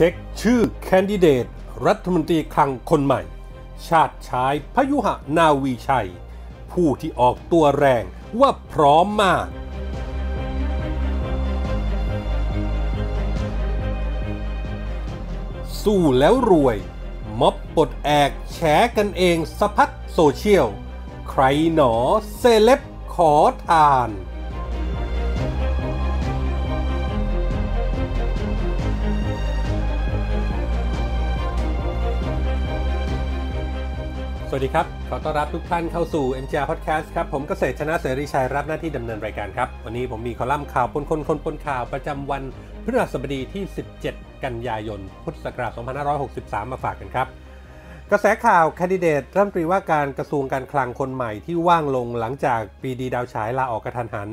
เช็คชื่อแคนดิเดตรัฐมนตรีคลังคนใหม่ชาติชายพยุหนาวีชัยผู้ที่ออกตัวแรงว่าพร้อมมากสู้แล้วรวยม็อบปลดแอกแฉกันเองสะพัดโซเชียลใครหนอเซเลบขอทานสวัสดีครับขอต้อนรับทุกท่านเข้าสู่ MGR Podcast ครับผมเกษตรชนะเสรีชัยรับหน้าที่ดำเนินรายการครับวันนี้ผมมีคอลัมน์ข่าวปนคนคนปนข่าวประจำวันพฤหัสบดีที่17กันยายนพุทธศักราช2563มาฝากกันครับกระแสข่าวแคนดิเดตรัฐมนตรีว่าการกระทรวงการคลังคนใหม่ที่ว่างลงหลังจากปรีดีดาวฉายลาออกกระทันหัน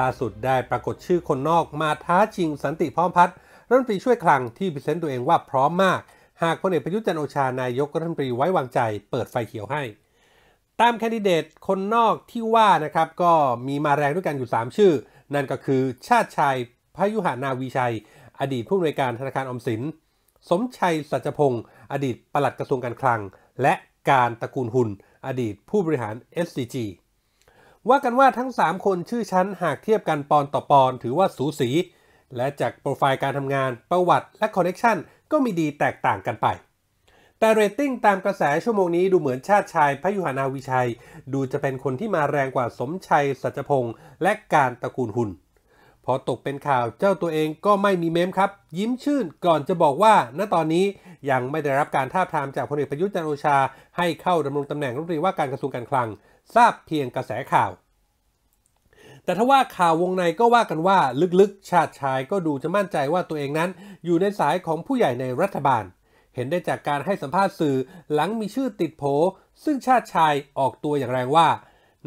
ล่าสุดได้ปรากฏชื่อคนนอกมาท้าชิงสันติพร้อมพัฒน์รัฐมนตรีช่วยคลังที่พรีเซนต์ตัวเองว่าพร้อมมากหากพลเอกประยุทธ์จันทร์โอชานายกรัฐมนตรีไว้วางใจเปิดไฟเขียวให้ตามแคนดิเดตคนนอกที่ว่านะครับก็มีมาแรงด้วยกันอยู่3ชื่อนั่นก็คือชาติชัยพยุหนาวีชัยอดีตผู้อำนวยการธนาคารออมสินสมชัยสัจพงศ์อดีตปลัดกระทรวงการคลังและการตระกูลหุ่นอดีตผู้บริหาร SCG ว่ากันว่าทั้ง3คนชื่อชั้นหากเทียบกันปอนต่อปอนถือว่าสูสีและจากโปรไฟล์การทำงานประวัติและคอนเนคชั่นก็มีดีแตกต่างกันไปแต่เรตติ้งตามกระแสชั่วโมงนี้ดูเหมือนชาติชายพยุหนาวีชัยดูจะเป็นคนที่มาแรงกว่าสมชัยสัจพงศ์และการตระกูลหุ่นพอตกเป็นข่าวเจ้าตัวเองก็ไม่มีเมมครับยิ้มชื่นก่อนจะบอกว่าณตอนนี้ยังไม่ได้รับการทาบทามจากพลเอกประยุทธ์จันทร์โอชาให้เข้าดำรงตำแหน่งรัฐมนตรีว่าการกระทรวงการคลังทราบเพียงกระแสข่าวแต่ถ้าว่าข่าววงในก็ว่ากันว่าลึกๆชาติชายก็ดูจะมั่นใจว่าตัวเองนั้นอยู่ในสายของผู้ใหญ่ในรัฐบาลเห็นได้จากการให้สัมภาษณ์สื่อหลังมีชื่อติดโผซึ่งชาติชายออกตัวอย่างแรงว่า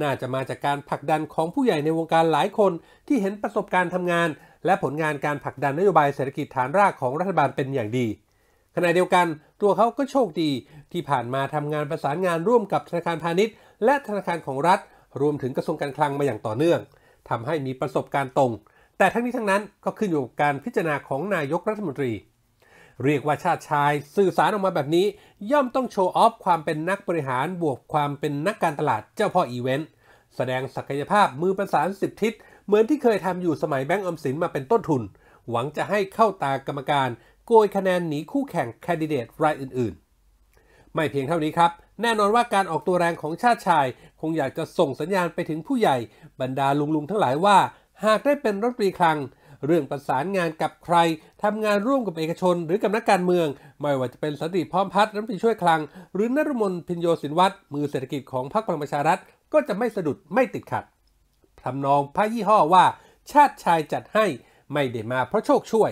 น่าจะมาจากการผลักดันของผู้ใหญ่ในวงการหลายคนที่เห็นประสบการณ์ทำงานและผลงานการผลักดันนโยบายเศรษฐกิจฐานรากของรัฐบาลเป็นอย่างดีขณะเดียวกันตัวเขาก็โชคดีที่ผ่านมาทำงานประสานงานร่วมกับธนาคารพาณิชย์และธนาคารของรัฐรวมถึงกระทรวงการคลังมาอย่างต่อเนื่องทำให้มีประสบการณ์ตรงแต่ทั้งนี้ทั้งนั้นก็ขึ้นอยู่กับการพิจารณาของนายกรัฐมนตรีเรียกว่าชาติชายสื่อสารออกมาแบบนี้ย่อมต้องโชว์ออฟความเป็นนักบริหารบวกความเป็นนักการตลาดเจ้าพ่ออีเวนต์แสดงศักยภาพมือประสาน10ทิศเหมือนที่เคยทำอยู่สมัยแบงก์ออมสินมาเป็นต้นทุนหวังจะให้เข้าตากรรมการโกยคะแนนหนีคู่แข่งแคนดิเดตรายอื่นๆไม่เพียงเท่านี้ครับแน่นอนว่าการออกตัวแรงของชาติชายคงอยากจะส่งสัญญาณไปถึงผู้ใหญ่บรรดาลุงทั้งหลายว่าหากได้เป็นรัฐมนตรีคลังเรื่องประสานงานกับใครทำงานร่วมกับเอกชนหรือกับนักการเมืองไม่ว่าจะเป็นสันติพร้อมพัฒน์รัฐมนตรีช่วยคลังหรือนฤมลพิญโยศินวัตรมือเศรษฐกิจของพรรคพลังประชารัฐก็จะไม่สะดุดไม่ติดขัดทำนองพระยี่ห้อว่าชาติชายจัดให้ไม่ได้มาเพราะโชคช่วย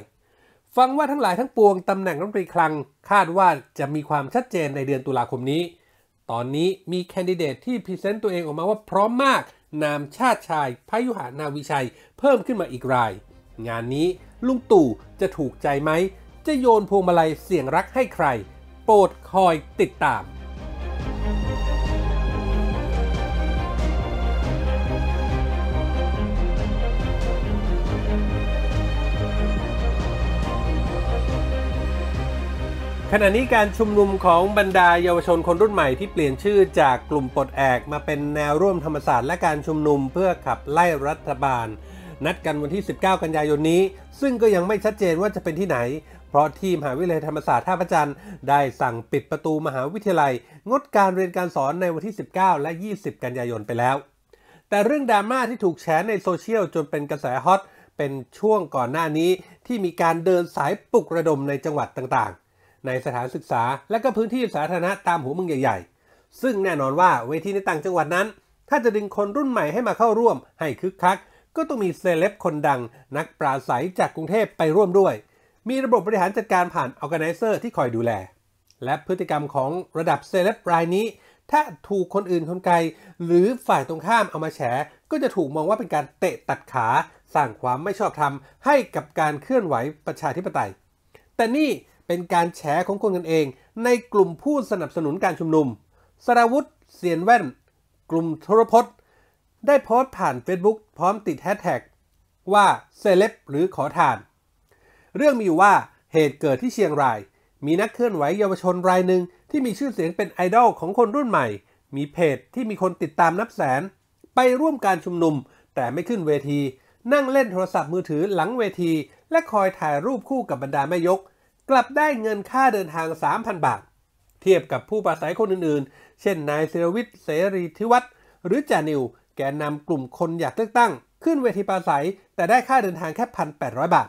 ฟังว่าทั้งหลายทั้งปวงตำแหน่งรัฐมนตรีคลังคาดว่าจะมีความชัดเจนในเดือนตุลาคมนี้ตอนนี้มีแคนดิเดตที่พรีเซนต์ตัวเองออกมาว่าพร้อมมากนามชาติชายพยุหนาวีชัยเพิ่มขึ้นมาอีกรายงานนี้ลุงตู่จะถูกใจไหมจะโยนพวงมาลัยเสียงรักให้ใครโปรดคอยติดตามขณะนี้การชุมนุมของบรรดาเยาวชนคนรุ่นใหม่ที่เปลี่ยนชื่อจากกลุ่มปลดแอกมาเป็นแนวร่วมธรรมศาสตร์และการชุมนุมเพื่อขับไล่รัฐบาลนัดกันวันที่19กันยายนนี้ซึ่งก็ยังไม่ชัดเจนว่าจะเป็นที่ไหนเพราะทีมมหาวิทยาลัยธรรมศาสตร์ท่าพระจันทร์ได้สั่งปิดประตูมหาวิทยาลัยงดการเรียนการสอนในวันที่19และ20กันยายนไปแล้วแต่เรื่องดราม่าที่ถูกแชร์ในโซเชียลจนเป็นกระแสฮอตเป็นช่วงก่อนหน้านี้ที่มีการเดินสายปลุกระดมในจังหวัดต่างๆในสถานศึกษาและก็พื้นที่สาธารณะตามหัวเมืองใหญ่ๆซึ่งแน่นอนว่าเวทีในต่างจังหวัดนั้นถ้าจะดึงคนรุ่นใหม่ให้มาเข้าร่วมให้คึกคักก็ต้องมีเซเลบคนดังนักปราศัยจากกรุงเทพไปร่วมด้วยมีระบบบริหารจัดการผ่านออร์แกไนเซอร์ที่คอยดูแลและพฤติกรรมของระดับเซเลบรายนี้ถ้าถูกคนอื่นคนไกลหรือฝ่ายตรงข้ามเอามาแฉก็จะถูกมองว่าเป็นการเตะตัดขาสร้างความไม่ชอบธรรมให้กับการเคลื่อนไหวประชาธิปไตยแต่นี่เป็นการแฉของคนกันเองในกลุ่มผู้สนับสนุนการชุมนุมสราวุธเสียนแว่นกลุ่มทรพจน์ได้โพสต์ผ่าน Facebook พร้อมติดแฮชแท็กว่าเซเลบหรือขอทานเรื่องมีอยู่ว่า เหตุเกิดที่เชียงรายมีนักเคลื่อนไหวเยาวชนรายหนึ่งที่มีชื่อเสียงเป็นไอดอลของคนรุ่นใหม่มีเพจที่มีคนติดตามนับแสนไปร่วมการชุมนุมแต่ไม่ขึ้นเวทีนั่งเล่นโทรศัพท์มือถือหลังเวทีและคอยถ่ายรูปคู่กับบรรดาแม่ยกกลับได้เงินค่าเดินทาง 3,000 บาทเทียบกับผู้ปราศรัยคนอื่นๆเช่นนายศิรวิทย์เสรีธิวัฒน์หรือจานิวแกนนำกลุ่มคนอยากเลือกตั้งขึ้นเวทีปราศรัยแต่ได้ค่าเดินทางแค่ 1,800 บาท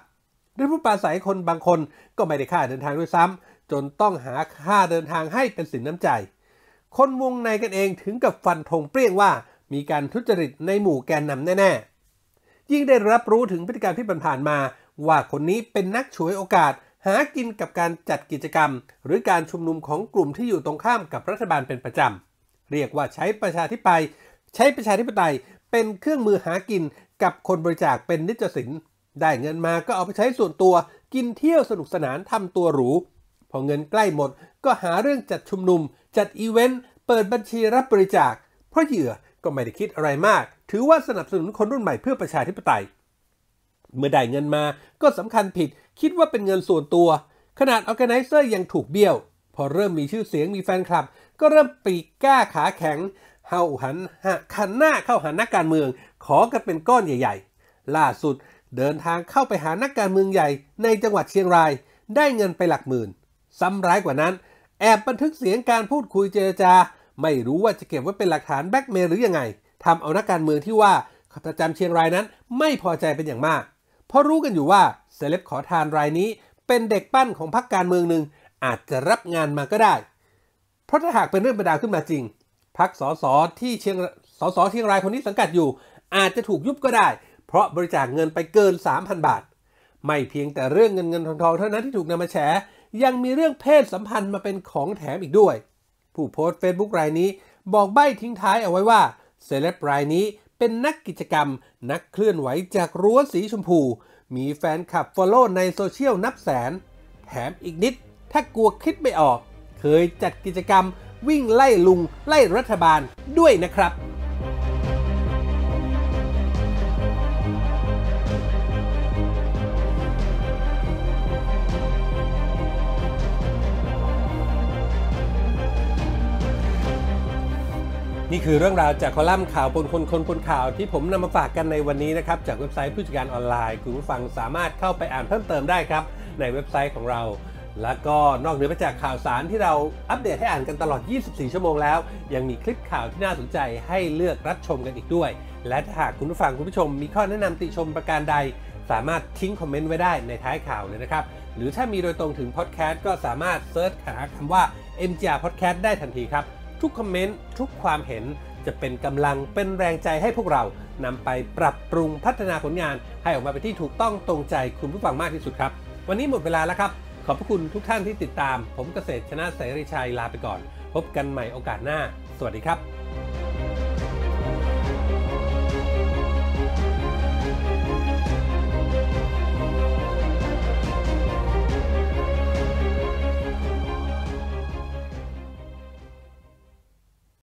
หรือผู้ปราศรัยคนบางคนก็ไม่ได้ค่าเดินทางด้วยซ้ำจนต้องหาค่าเดินทางให้เป็นสินน้ำใจคนวงในกันเองถึงกับฟันธงเปรี้ยงว่ามีการทุจริตในหมู่แกนนำแน่ๆยิ่งได้รับรู้ถึงพฤติกรรมที่ผ่านมาว่าคนนี้เป็นนักฉวยโอกาสหากินกับการจัดกิจกรรมหรือการชุมนุมของกลุ่มที่อยู่ตรงข้ามกับรัฐบาลเป็นประจำเรียกว่าใช้ประชาธิปไตยเป็นเครื่องมือหากินกับคนบริจาคเป็นนิจสินได้เงินมาก็เอาไปใช้ส่วนตัวกินเที่ยวสนุกสนานทำตัวหรูพอเงินใกล้หมดก็หาเรื่องจัดชุมนุมจัดอีเวนต์เปิดบัญชีรับบริจาคเพราะเหยื่อก็ไม่ได้คิดอะไรมากถือว่าสนับสนุนคนรุ่นใหม่เพื่อประชาธิปไตยเมื่อได้เงินมาก็สำคัญผิดคิดว่าเป็นเงินส่วนตัวขนาด Organizer ยังถูกเบี้ยวพอเริ่มมีชื่อเสียงมีแฟนคลับก็เริ่มปีกกล้าขาแข็งหันหน้าเข้าหานักการเมืองขอกันเป็นก้อนใหญ่ๆล่าสุดเดินทางเข้าไปหานักการเมืองใหญ่ในจังหวัดเชียงรายได้เงินไปหลักหมื่นซ้ำร้ายกว่านั้นแอบบันทึกเสียงการพูดคุยเจรจาไม่รู้ว่าจะเก็บไว้เป็นหลักฐานแบล็กเมลหรือยังไงทำเอานักการเมืองที่ว่าประจำเชียงรายนั้นไม่พอใจเป็นอย่างมากเพราะรู้กันอยู่ว่าเซเลบขอทานรายนี้เป็นเด็กปั้นของพรรคการเมืองหนึ่งอาจจะรับงานมาก็ได้เพราะถ้าหากเป็นเรื่องประดาวขึ้นมาจริงพรรคสสเชียงรายคนนี้สังกัดอยู่อาจจะถูกยุบก็ได้เพราะบริจาคเงินไปเกิน 3,000 บาทไม่เพียงแต่เรื่องเงินทองเท่านั้นที่ถูกนำมาแฉยังมีเรื่องเพศสัมพันธ์มาเป็นของแถมอีกด้วยผู้โพสต์ Facebook รายนี้บอกใบ้ทิ้งท้ายเอาไว้ว่าเซเลบรายนี้เป็นนักกิจกรรมนักเคลื่อนไหวจากรั้วสีชมพูมีแฟนคลับ follow ในโซเชียลนับแสนแถมอีกนิดถ้ากลัวคิดไม่ออกเคยจัดกิจกรรมวิ่งไล่ลุงไล่รัฐบาลด้วยนะครับนี่คือเรื่องราวจากคอลัมน์ข่าวปนคนปนข่าวที่ผมนำมาฝากกันในวันนี้นะครับจากเว็บไซต์ผู้จัดการออนไลน์คุณผู้ฟังสามารถเข้าไปอ่านเพิ่มเติมได้ครับในเว็บไซต์ของเราและก็นอกเหนือไปจากข่าวสารที่เราอัปเดตให้อ่านกันตลอด24ชั่วโมงแล้วยังมีคลิปข่าวที่น่าสนใจให้เลือกรับชมกันอีกด้วยและถ้าหากคุณผู้ฟังคุณผู้ชมมีข้อแนะนำติชมประการใดสามารถทิ้งคอมเมนต์ไว้ได้ในท้ายข่าวเลยนะครับหรือถ้ามีโดยตรงถึงพอดแคสต์ก็สามารถเซิร์ชหาคำว่า MGR Podcast ได้ทันทีครับทุกคอมเมนต์ทุกความเห็นจะเป็นกำลังเป็นแรงใจให้พวกเรานำไปปรับปรุงพัฒนาผลงานให้ออกมาเป็นที่ถูกต้องตรงใจคุณผู้ฟังมากที่สุดครับวันนี้หมดเวลาแล้วครับขอบพระคุณทุกท่านที่ติดตามผมเกษตรชนะเสรีชัยลาไปก่อนพบกันใหม่โอกาสหน้าสวัสดีครับ